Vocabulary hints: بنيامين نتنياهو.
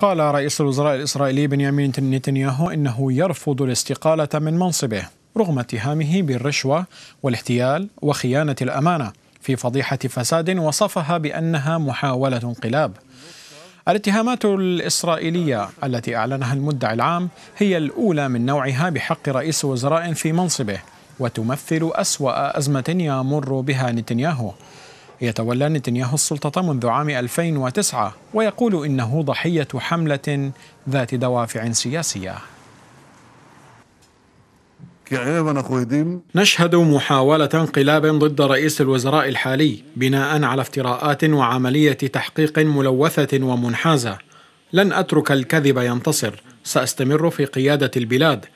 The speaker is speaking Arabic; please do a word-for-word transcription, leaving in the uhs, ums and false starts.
قال رئيس الوزراء الإسرائيلي بنيامين نتنياهو إنه يرفض الاستقالة من منصبه رغم اتهامه بالرشوة والاحتيال وخيانة الأمانة في فضيحة فساد وصفها بأنها محاولة انقلاب. الاتهامات الإسرائيلية التي أعلنها المدعي العام هي الأولى من نوعها بحق رئيس وزراء في منصبه، وتمثل أسوأ أزمة يمر بها نتنياهو. يتولى نتنياهو السلطة منذ عام ألفين وتسعة ويقول إنه ضحية حملة ذات دوافع سياسية. نشهد محاولة انقلاب ضد رئيس الوزراء الحالي بناء على افتراءات وعملية تحقيق ملوثة ومنحازة. لن أترك الكذب ينتصر، سأستمر في قيادة البلاد